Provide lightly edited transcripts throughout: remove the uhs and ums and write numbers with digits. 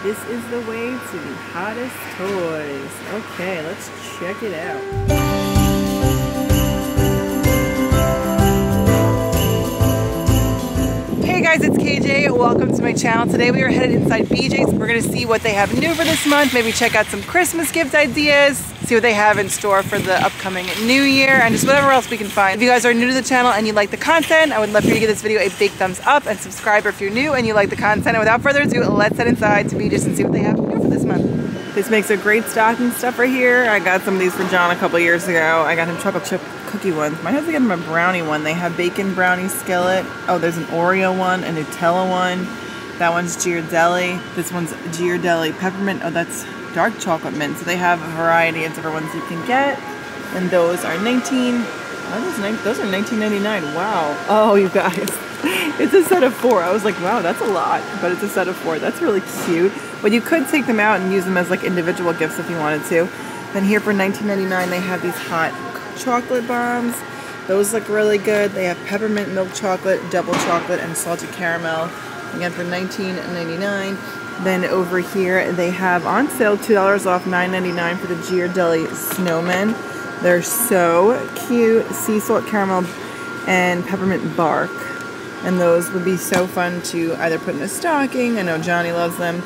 This is the way to the hottest toys. Okay, let's check it out. Hey guys, it's KJ. Welcome to my channel. Today we are headed inside BJ's. We're going to see what they have new for this month, maybe check out some Christmas gift ideas, see what they have in store for the upcoming new year, and just whatever else we can find. If you guys are new to the channel and you like the content, I would love for you to give this video a big thumbs up and subscribe if you're new and you like the content. And without further ado, let's head inside to BJ's and see what they have new for this month. This makes a great stocking stuffer here. I got some of these for John a couple years ago. I got him chocolate chip cookie ones. My husband got them a brownie one. They have bacon brownie skillet. Oh, there's an Oreo one, a Nutella one. That one's Ghirardelli. This one's Ghirardelli peppermint. Oh, that's dark chocolate mint. So they have a variety of different ones you can get. And those are those are $19.99. Wow. Oh, you guys. It's a set of four. I was like, wow, that's a lot, but it's a set of four. That's really cute. But you could take them out and use them as like individual gifts if you wanted to. Then here for $19.99, they have these hot chocolate bombs. Those look really good. They have peppermint milk chocolate, double chocolate, and salted caramel. Again, for $19.99. Then over here, they have on sale $2 off $9.99 for the Ghirardelli snowmen. They're so cute. Sea salt caramel and peppermint bark. And those would be so fun to either put in a stocking, I know Johnny loves them,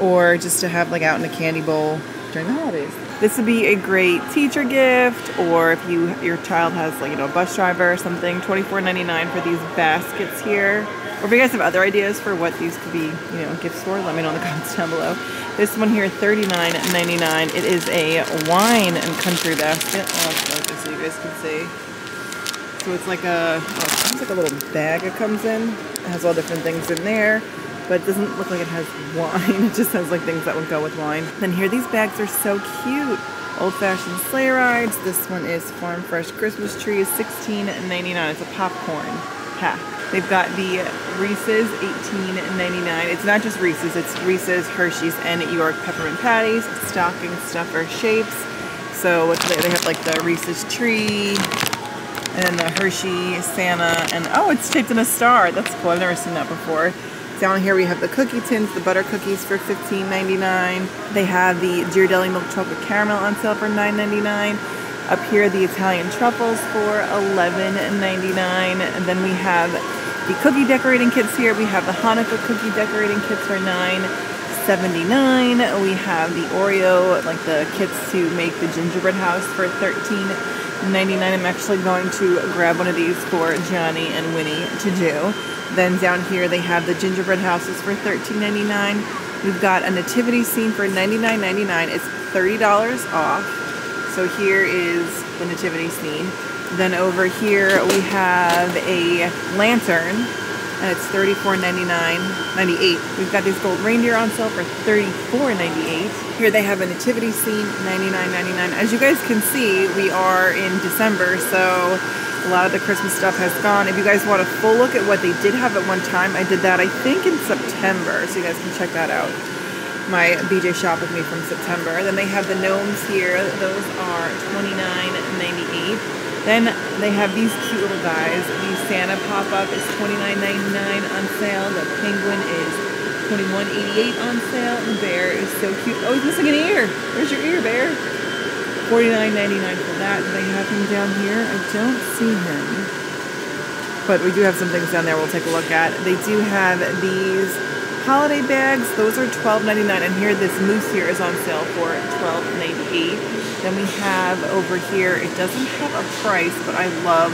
or just to have like out in a candy bowl during the holidays. This would be a great teacher gift, or if your child has like, you know, a bus driver or something. $24.99 for these baskets here. Or if you guys have other ideas for what these could be, you know, gifts for, let me know in the comments down below. This one here, $39.99. It is a wine and country basket. Oh, it's gorgeous, so you guys can see. So it's like a, oh, it sounds like a little bag it comes in. It has all different things in there, but it doesn't look like it has wine. It just has like things that would go with wine. Then here, these bags are so cute. Old-fashioned sleigh rides. This one is Farm Fresh Christmas trees, $16.99. It's a popcorn pack. They've got the Reese's, $18.99. It's not just Reese's, it's Reese's, Hershey's, and York Peppermint Patties. Stocking stuffer shapes. So what's they have like the Reese's tree, and then the Hershey, Santa, and oh, it's shaped in a star. That's cool, I've never seen that before. Down here we have the cookie tins, the butter cookies for $15.99. They have the Ghirardelli milk chocolate caramel on sale for $9.99. Up here, the Italian truffles for $11.99. And then we have the cookie decorating kits here. We have the Hanukkah cookie decorating kits for $9.79. We have the Oreo, like the kits to make the gingerbread house for $13.99. I'm actually going to grab one of these for Johnny and Winnie to do. Then down here they have the gingerbread houses for $13.99. We've got a nativity scene for $99.99. It's $30 off. So here is the nativity scene. Then over here we have a lantern, and it's $34.98. We've got these gold reindeer on sale for $34.98. Here they have a nativity scene, $99.99. As you guys can see, we are in December, so a lot of the Christmas stuff has gone. If you guys want a full look at what they did have at one time, I did that I think in September, so you guys can check that out. My BJ shop with me from September. Then they have the gnomes here. Those are $29.98. Then they have these cute little guys. The Santa pop-up is $29.99 on sale. The penguin is $21.88 on sale. The bear is so cute. Oh, he's missing an ear. Where's your ear, bear? $49.99 for that. They have him down here. I don't see him, but we do have some things down there we'll take a look at. They do have these holiday bags. Those are $12.99, and here this moose here is on sale for $12.98. Then we have over here, it doesn't have a price, but I love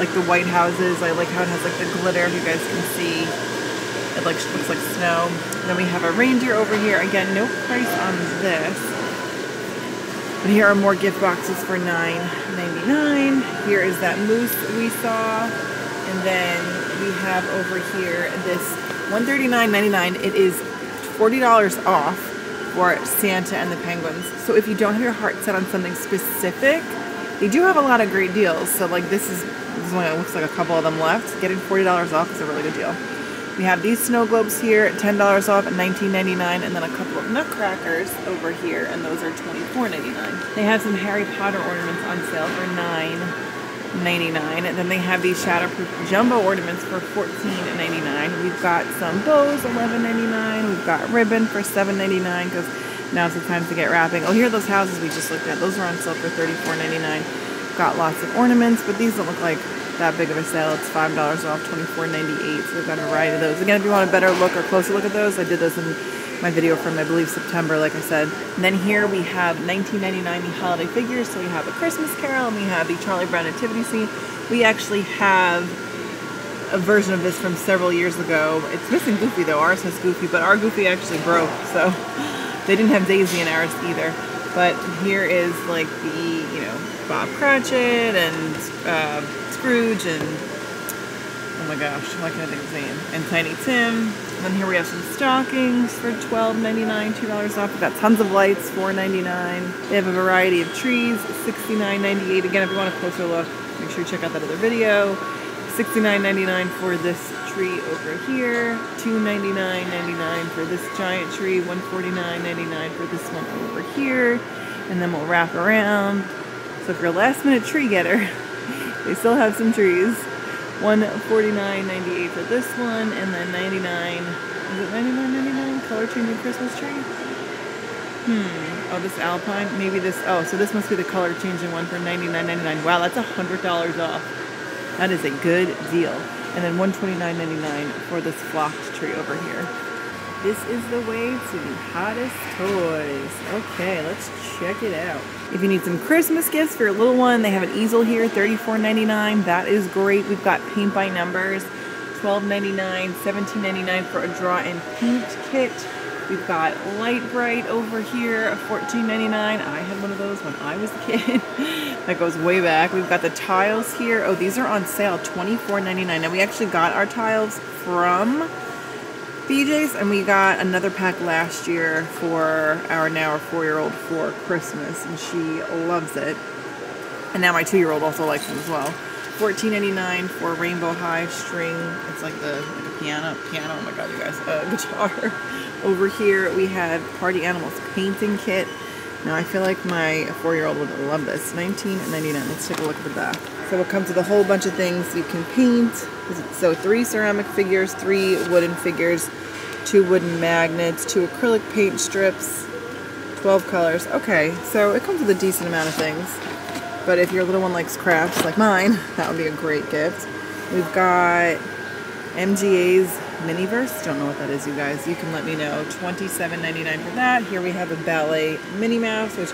like the white houses. I like how it has like the glitter, if you guys can see. It like looks like snow. And then we have a reindeer over here. Again, no price on this. But here are more gift boxes for $9.99. Here is that moose we saw. And then we have over here this $139.99. It is $40 off for Santa and the Penguins. So if you don't have your heart set on something specific, they do have a lot of great deals. So like this is one, it looks like a couple of them left. Getting $40 off is a really good deal. We have these snow globes here at $10 off at $19.99, and then a couple of nutcrackers over here, and those are $24.99. They have some Harry Potter ornaments on sale for $9.99. $12.99, and then they have these shatterproof jumbo ornaments for $14.99. We've got some bows, $11.99. We've got ribbon for $7.99 because now's the time to get wrapping. Oh, here are those houses we just looked at. Those are on sale for $34.99. Got lots of ornaments, but these don't look like that big of a sale. It's $5 off, $24.98. So we've got a variety of those. Again, if you want a better look or closer look at those, I did those in my video from, I believe, September, like I said. And then here we have $19.99 holiday figures. So we have a Christmas Carol and we have the Charlie Brown nativity scene. We actually have a version of this from several years ago. It's missing Goofy though. Ours has Goofy, but our Goofy actually broke, so they didn't have Daisy in ours either. But here is like the, you know, Bob Cratchit and Scrooge and, oh my gosh, why can't I think of his name? And Tiny Tim. And then here we have some stockings for $12.99, $2 off. We've got tons of lights, $4.99. They have a variety of trees, $69.98. Again, if you want a closer look, make sure you check out that other video. $69.99 for this tree over here, $299.99 for this giant tree, $149.99 for this one over here, and then we'll wrap around. So if you're a last minute tree getter, they still have some trees. $149.98 for this one, and then $99. Is it $99.99? Color changing Christmas tree? Oh, this Alpine? Maybe this. Oh, so this must be the color changing one for $99.99. Wow, that's $100 off. That is a good deal. And then $129.99 for this flocked tree over here. This is the way to the hottest toys. Okay, let's check it out. If you need some Christmas gifts for your little one, they have an easel here, $34.99. That is great. We've got paint by numbers, $12.99, $17.99 for a draw and paint kit. We've got Light Bright over here, $14.99. I had one of those when I was a kid. That goes way back. We've got the tiles here. Oh, these are on sale, $24.99. And we actually got our tiles from BJ's, and we got another pack last year for our now our 4-year-old for Christmas, and she loves it. And now my 2-year-old also likes them as well. $14.99 for Rainbow High String. It's like the piano. Oh my God, you guys, guitar. Over here we have Party Animals painting kit. Now I feel like my 4-year-old would love this. $19.99. Let's take a look at the back. So it comes with a whole bunch of things you can paint. So 3 ceramic figures, 3 wooden figures, 2 wooden magnets, 2 acrylic paint strips, 12 colors. Okay, so it comes with a decent amount of things. But if your little one likes crafts like mine, that would be a great gift. We've got MGA's Miniverse. Don't know what that is, you guys. You can let me know. $27.99 for that. Here we have a ballet Minnie Mouse, which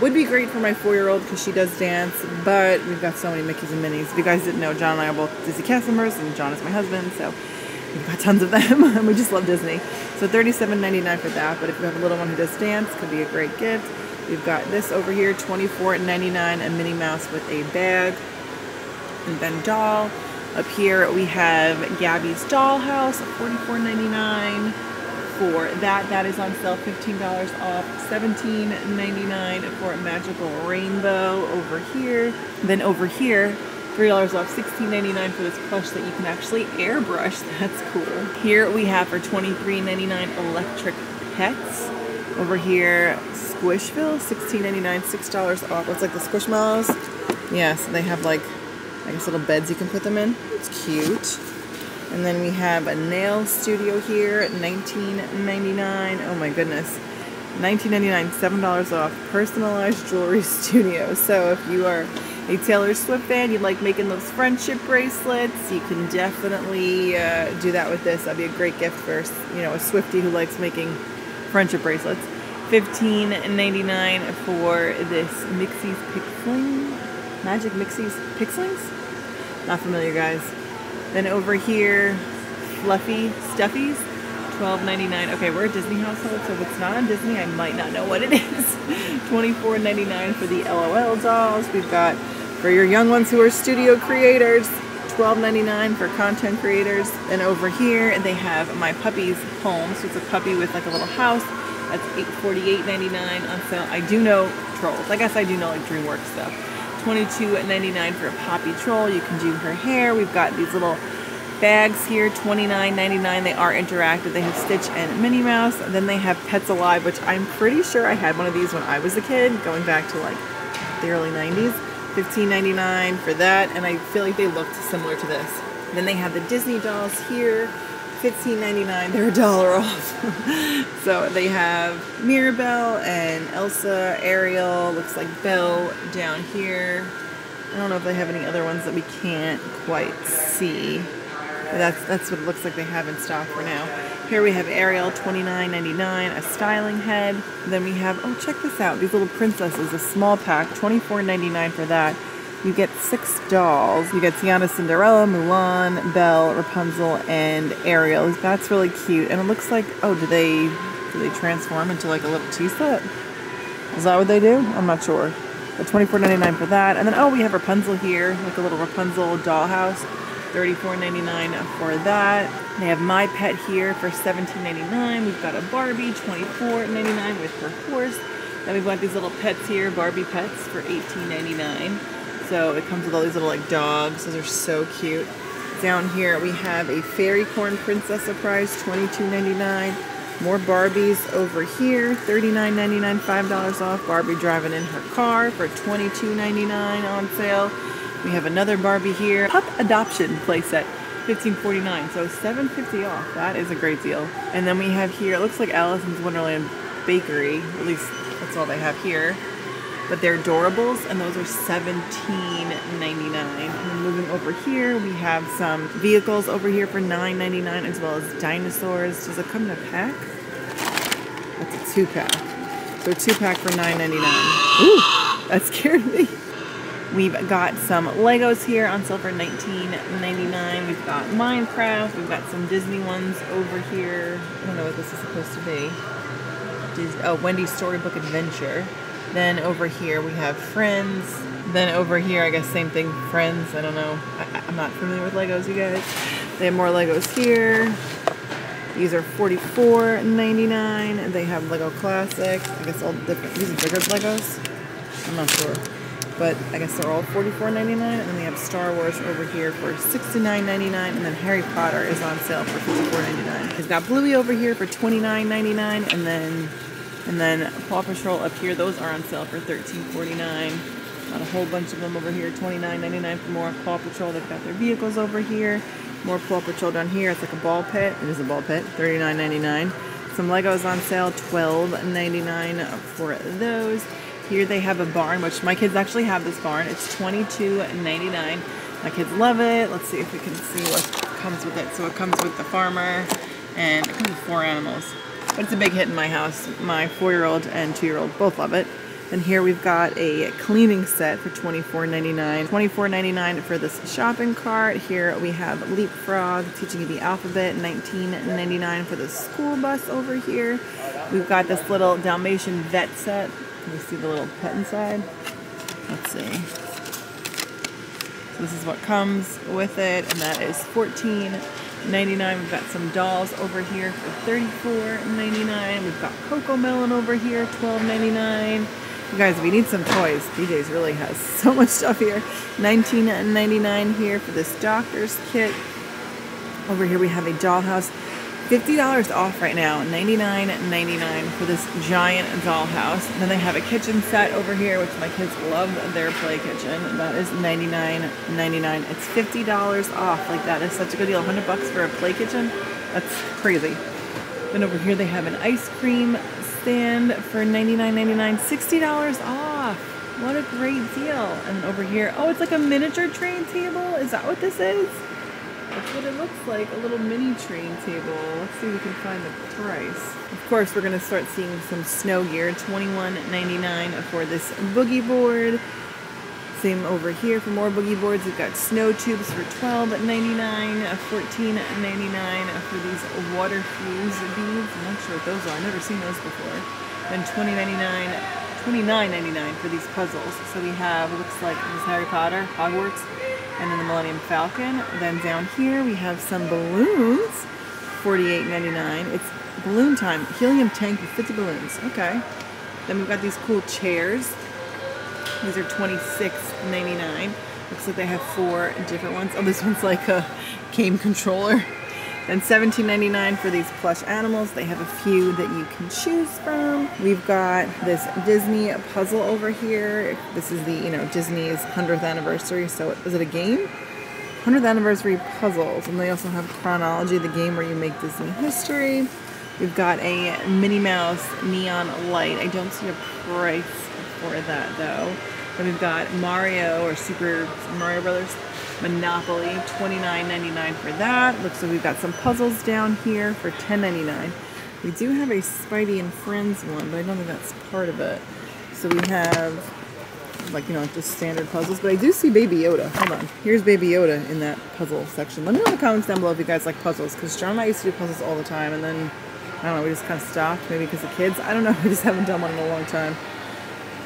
would be great for my 4-year-old because she does dance, but we've got so many Mickeys and Minis. If you guys didn't know, John and I are both Disney cast members, and John is my husband, so we've got tons of them, and we just love Disney. So $37.99 for that, but if you have a little one who does dance, could be a great gift. We've got this over here, $24.99, a Minnie Mouse with a bag, and then doll. Up here we have Gabby's Dollhouse, $44.99. for that is on sale, $15 off, $17.99 for a magical rainbow over here. Then over here, $3 off, $16.99 for this plush that you can actually airbrush. That's cool. Here we have for $23.99 electric pets. Over here, Squishville, $16.99, $6 off. It's like the Squishmallows. Yeah, so they have like, I guess, little beds you can put them in. It's cute. And then we have a nail studio here at $19.99. Oh my goodness. $19.99, $7 off, personalized jewelry studio. So if you are a Taylor Swift fan, you like making those friendship bracelets, you can definitely do that with this. That'd be a great gift for, you know, a Swiftie who likes making friendship bracelets. $15.99 for this Mixie's Pixling. Magic Mixie's Pixlings? Not familiar, guys. Then over here, Fluffy Stuffies, $12.99. Okay, we're a Disney household, so if it's not on Disney, I might not know what it is. $24.99 for the LOL dolls. We've got, for your young ones who are studio creators, $12.99 for content creators. And over here, they have My Puppy's Home, so it's a puppy with like a little house. That's $48.99 on sale. I do know Trolls. I guess I do know like DreamWorks stuff. $22.99 for a Paw Patrol. You can do her hair. We've got these little bags here, $29.99. They are interactive. They have Stitch and Minnie Mouse. And then they have Pets Alive, which I'm pretty sure I had one of these when I was a kid, going back to like the early 90s. $15.99 for that, and I feel like they looked similar to this. Then they had the Disney dolls here, $15.99. They're $1 off. So they have Mirabelle and Elsa, Ariel, looks like Belle down here. I don't know if they have any other ones that we can't quite see. But that's what it looks like they have in stock for now. Here we have Ariel, $29.99, a styling head. Then we have, oh, check this out, these little princesses, a small pack, $24.99 for that. You get 6 dolls. You get Tiana, Cinderella, Mulan, Belle, Rapunzel, and Ariel. That's really cute. And it looks like, oh, do they transform into like a little tea set? Is that what they do? I'm not sure. But $24.99 for that. And then, oh, we have Rapunzel here, like a little Rapunzel dollhouse. $34.99 for that. They have My Pet here for $17.99. We've got a Barbie, $24.99 with her horse. Then we've got these little pets here, Barbie pets, for $18.99. So it comes with all these little like dogs. Those are so cute. Down here we have a Fairy Corn Princess Surprise, $22.99. More Barbies over here, $39.99, $5 off. Barbie driving in her car for $22.99 on sale. We have another Barbie here. Pup adoption playset, $15.49, so $7.50 off. That is a great deal. And then we have here, it looks like Alice's Wonderland Bakery. At least that's all they have here. But they're Dorables, and those are $17.99. And then moving over here, we have some vehicles over here for $9.99, as well as dinosaurs. Does it come in a pack? That's a 2-pack. So a 2-pack for $9.99. Ooh, that scared me. We've got some Legos here on sale for $19.99. We've got Minecraft. We've got some Disney ones over here. I don't know what this is supposed to be. Oh, Wendy's Storybook Adventure. Then over here we have Friends. Then over here, I guess same thing, Friends. I don't know. I'm not familiar with Legos, you guys. They have more Legos here. These are $44.99. They have Lego Classics. I guess all different. These are bigger Legos. I'm not sure. But I guess they're all $44.99, and then they have Star Wars over here for $69.99, and then Harry Potter is on sale for $54.99. He's got Bluey over here for $29.99, and then Paw Patrol up here. Those are on sale for $13.49. Got a whole bunch of them over here, $29.99 for more Paw Patrol. They've got their vehicles over here. More Paw Patrol down here. It's like a ball pit. It is a ball pit, $39.99. Some Legos on sale, $12.99 for those. Here they have a barn, which my kids actually have this barn. It's $22.99. My kids love it. Let's see if we can see what comes with it. So it comes with the farmer, and it comes with 4 animals. But it's a big hit in my house. My 4-year-old and 2-year-old both love it. And here we've got a cleaning set for $24.99. $24.99 for this shopping cart. Here we have Leapfrog, teaching you the alphabet, $19.99 for the school bus over here. We've got this little Dalmatian vet set. Can you see the little pet inside? Let's see. So this is what comes with it, and that is $14.99. We've got some dolls over here for $34.99. We've got Cocomelon over here, $12.99. You guys, we need some toys. BJ's really has so much stuff here. $19.99 here for this doctor's kit. Over here we have a dollhouse. $50 off right now, $99.99 for this giant dollhouse. And then they have a kitchen set over here, which my kids love their play kitchen. That is $99.99. It's $50 off. Like, that is such a good deal. $100 for a play kitchen? That's crazy. Then over here they have an ice cream stand for $99.99. $60 off. What a great deal. And over here, oh, it's like a miniature train table. Is that what this is? That's what it looks like, a little mini train table. Let's see if we can find the price. Of course, we're going to start seeing some snow gear. $21.99 for this boogie board. Same over here for more boogie boards. We've got snow tubes for $12.99, $14.99 for these water fuse beads. I'm not sure what those are. I've never seen those before. Then $29.99 for these puzzles. So we have, it looks like, this Harry Potter, Hogwarts, and then the Millennium Falcon. Then down here we have some balloons, $48.99. It's balloon time. Helium tank with 50 balloons. Okay. Then we've got these cool chairs. These are $26.99. Looks like they have 4 different ones. Oh, this one's like a game controller. Then $17.99 for these plush animals. They have a few that you can choose from. We've got this Disney puzzle over here. This is the, you know, Disney's 100th anniversary. So is it a game? 100th anniversary puzzles, and they also have Chronology, the game where you make Disney history. We've got a Minnie Mouse neon light. I don't see a price for that though. Then we've got Mario or Super Mario Brothers Monopoly, $29.99 for that. Looks like we've got some puzzles down here for $10.99. We do have a Spidey and Friends one, but I don't think that's part of it. So we have, like, you know, just standard puzzles, but I do see Baby Yoda. Hold on. Here's Baby Yoda in that puzzle section. Let me know in the comments down below if you guys like puzzles, because John and I used to do puzzles all the time, and then, I don't know, we just kind of stopped, maybe because of kids. I don't know, we just haven't done one in a long time.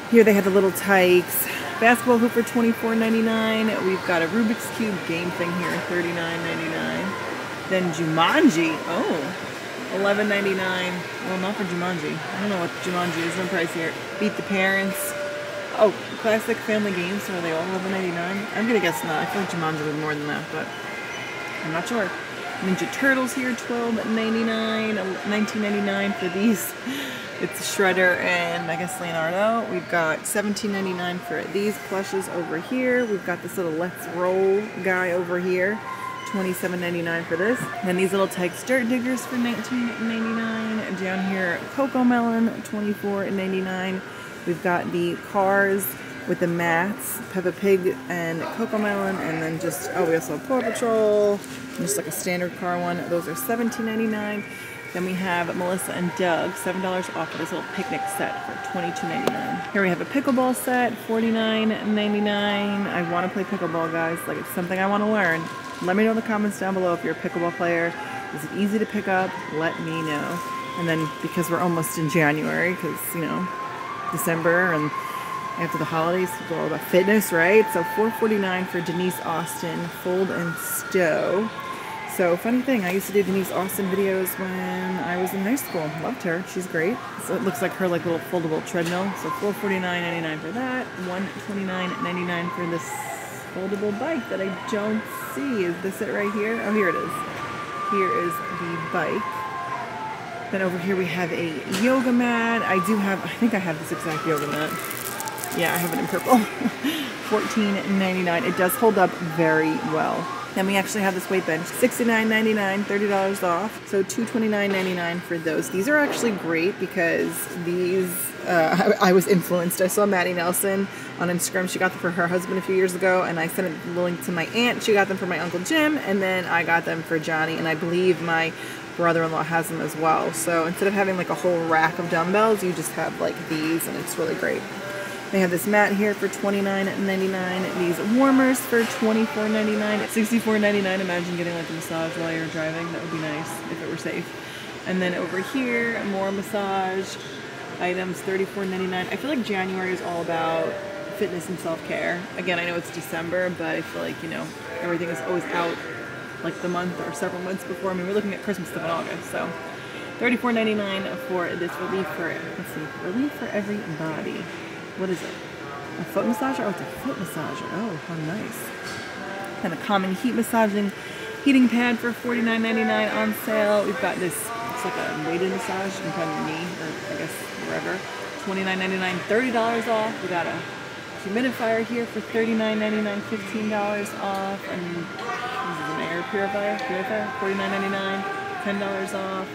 Here they have the Little Tikes basketball hoop for $24.99. We've got a Rubik's Cube game thing here, $39.99. Then Jumanji, oh, $11.99. Well, not for Jumanji. I don't know what Jumanji is, no price here. Beat the Parents. Oh, classic family games, so are they all $11.99? I'm gonna guess not. I feel like Jumanji was more than that, but I'm not sure. Ninja Turtles here, $12.99, $19.99 for these. It's Shredder and I guess Leonardo. We've got $17.99 for these plushes over here. We've got this little Let's Roll guy over here, $27.99 for this. Then these little Tykes Dirt Diggers for $19.99. Down here, Cocomelon, $24.99. We've got the cars with the mats, Peppa Pig and Cocomelon, and then just, oh, we also have Paw Patrol, just like a standard car one. Those are $17.99. Then we have Melissa and Doug, $7 off of this little picnic set for $22.99. Here we have a pickleball set, $49.99. I want to play pickleball, guys. Like, it's something I want to learn. Let me know in the comments down below if you're a pickleball player. Is it easy to pick up? Let me know. And then, because we're almost in January, because, you know, December and after the holidays, it's all about fitness, right? So $4.49 for Denise Austin Fold and Stow. So funny thing, I used to do Denise Austin videos when I was in high school. Loved her. She's great. So it looks like her like little foldable treadmill. So $449.99 for that. $129.99 for this foldable bike that I don't see. Is this it right here? Oh, here it is. Here is the bike. Then over here we have a yoga mat. I think I have this exact yoga mat. Yeah, I have it in purple. $14.99. It does hold up very well. Then we actually have this weight bench. $69.99, $30 off. So $229.99 for those. These are actually great because these, I was influenced. I saw Maddie Nelson on Instagram. She got them for her husband a few years ago, and I sent a link to my aunt. She got them for my Uncle Jim, and then I got them for Johnny, and I believe my brother-in-law has them as well. So instead of having like a whole rack of dumbbells, you just have like these, and it's really great. They have this mat here for $29.99. These warmers for $24.99. At $64.99, imagine getting like a massage while you're driving. That would be nice if it were safe. And then over here, more massage items, $34.99. I feel like January is all about fitness and self-care. Again, I know it's December, but I feel like, you know, everything is always out like the month or several months before. I mean, we're looking at Christmas stuff in August, so $34.99 for this relief for, let's see, relief for every body. What is it? A foot massager? Oh, it's a foot massager. Oh, how nice. And a common heat massaging heating pad for $49.99 on sale. We've got this, it's like a weighted massage, you can put on your knee, or I guess wherever. $29.99, $30 off. We got a humidifier here for $39.99, $15 off, and purifier, $49.99, $10 off.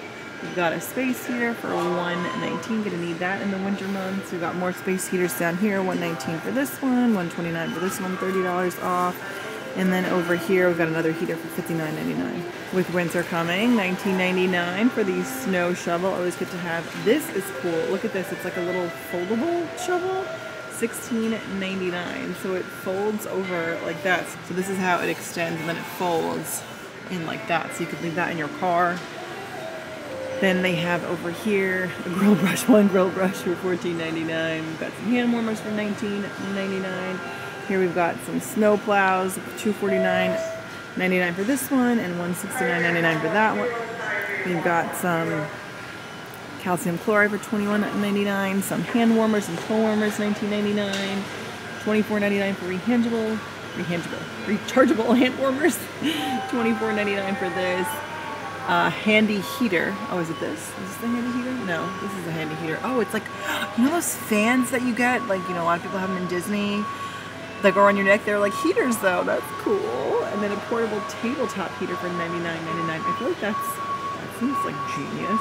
We've got a space heater for $119. Gonna need that in the winter months. We've got more space heaters down here, $119 for this one, $129 for this one, $30 off. And then over here we've got another heater for $59.99. With winter coming, $19.99 for the snow shovel. Always good to have. This is cool. Look at this. It's like a little foldable shovel. $16.99, so it folds over like that. So this is how it extends, and then it folds in like that, so you could leave that in your car. Then they have over here a grill brush, one grill brush for $14.99. We've got some hand warmers for $19.99. Here we've got some snow plows, $249.99 for this one and $169.99 for that one. We've got some calcium chloride for $21.99, some hand warmers and toe warmers, $19.99, $24.99 for rechargeable hand warmers, $24.99 for this, handy heater. Oh, is it this? Is this the handy heater? No, this is the handy heater. Oh, it's like, you know those fans that you get? Like, you know, a lot of people have them in Disney that go on your neck. They're like heaters, though. That's cool. And then a portable tabletop heater for $99.99. I feel like that seems like genius.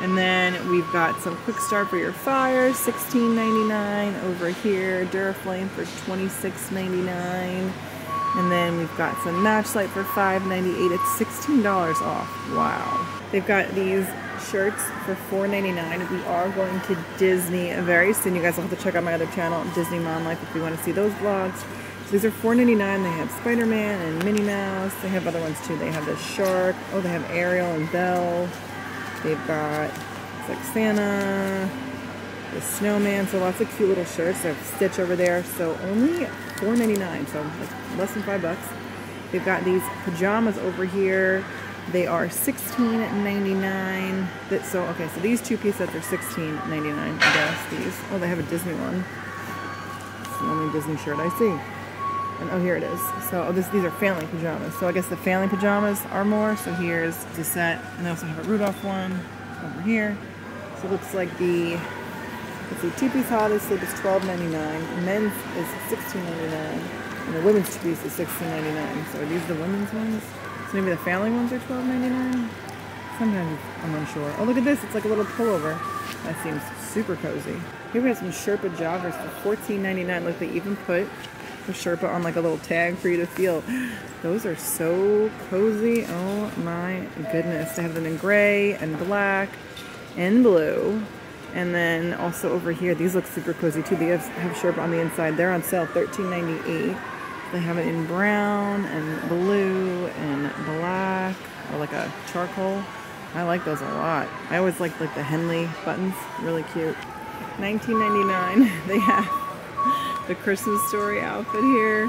And then we've got some quick start for your fire, $16.99. Over here, Duraflame for $26.99. And then we've got some match light for $5.98. It's $16 off. Wow. They've got these shirts for $4.99. We are going to Disney very soon. You guys will have to check out my other channel, Disney Mom Life, if you want to see those vlogs. So these are $4.99. They have Spider-Man and Minnie Mouse. They have other ones too. They have the shark. Oh, they have Ariel and Belle. They've got, it's like Santa, the snowman. So lots of cute little shirts. They have Stitch over there. So only $4.99, so like less than $5. They've got these pajamas over here. They are $16.99. So okay, so these two-piece sets are $16.99. I guess these. Oh, they have a Disney one. It's the only Disney shirt I see. And oh, here it is. So these are family pajamas. So I guess the family pajamas are more. So here's the set, and they also have a Rudolph one over here. So it looks like the. Let's see, two-piece holiday sleep is $12.99, men's is $16.99, and the women's two-piece is $16.99. So are these the women's ones? So maybe the family ones are $12.99? Sometimes I'm unsure. Oh, look at this. It's like a little pullover. That seems super cozy. Here we have some Sherpa joggers for $14.99. Look, they even put the Sherpa on like a little tag for you to feel. Those are so cozy. Oh my goodness. They have them in gray and black and blue. And then also over here, these look super cozy too. They have Sherpa on the inside. They're on sale, $13.98. They have it in brown and blue and black, or like a charcoal. I like those a lot. I always liked like the Henley buttons, really cute. $19.99. They have the Christmas Story outfit here.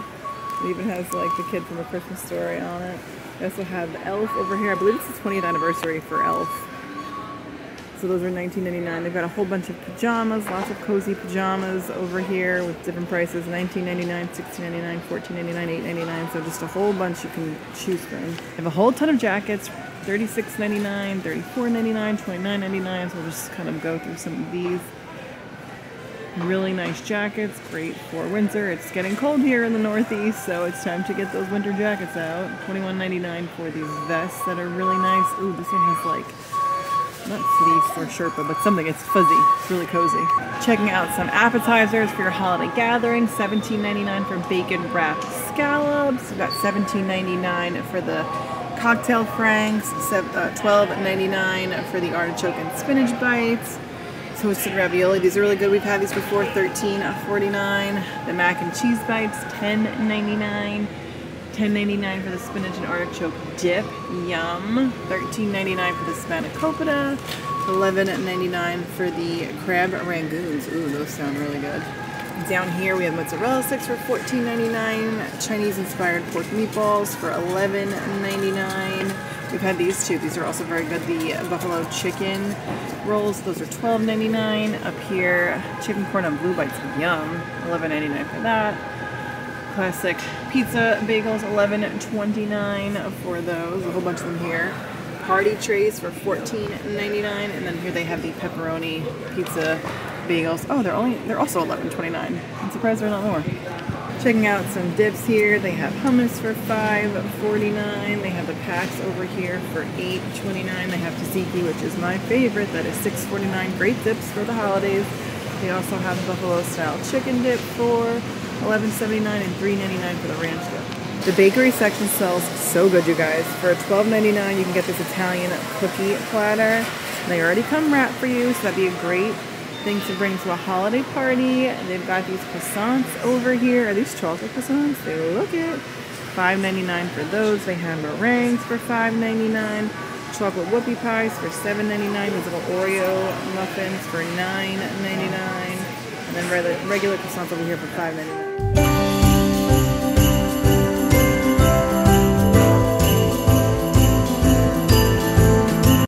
It even has like the kid from the Christmas Story on it. They also have Elf over here. I believe it's the 20th anniversary for Elf. So those are $19.99. They've got a whole bunch of pajamas, lots of cozy pajamas over here with different prices, $19.99, $16.99, $14.99, $8.99. So just a whole bunch you can choose from. They have a whole ton of jackets, $36.99, $34.99, $29.99. So we'll just kind of go through some of these. Really nice jackets, great for winter. It's getting cold here in the Northeast, so it's time to get those winter jackets out. $21.99 for these vests that are really nice. Ooh, this one has like not fleece or Sherpa, but something. It's fuzzy. It's really cozy. Checking out some appetizers for your holiday gathering. $17.99 for bacon wrapped scallops. We've got $17.99 for the cocktail franks. $12.99 for the artichoke and spinach bites. Toasted ravioli. These are really good. We've had these before. $13.49. The mac and cheese bites. $10.99. $10.99 for the spinach and artichoke dip. Yum. $13.99 for the spanakopita. $11.99 for the crab rangoons. Ooh, those sound really good. Down here we have mozzarella sticks for $14.99. Chinese-inspired pork meatballs for $11.99. We've had these too. These are also very good. The buffalo chicken rolls. Those are $12.99. Up here, chicken corn on blue bites. Yum. $11.99 for that. Classic pizza bagels, $11.29 for those. A whole bunch of them here. Party trays for $14.99, and then here they have the pepperoni pizza bagels. Oh, they're also $11.29. I'm surprised they're not more. Checking out some dips here. They have hummus for $5.49. They have the packs over here for $8.29. They have tzatziki, which is my favorite. That is $6.49. Great dips for the holidays. They also have buffalo style chicken dip for $11.79 and $3.99 for the ranch dip. The bakery section sells so good, you guys. For $12.99, you can get this Italian cookie platter. They already come wrapped for you, so that'd be a great thing to bring to a holiday party. They've got these croissants over here. Are these chocolate croissants? They look it. $5.99 for those. They have meringues for $5.99. Chocolate whoopie pies for $7.99. These little Oreo muffins for $9.99. And then regular croissants over here for $5.99.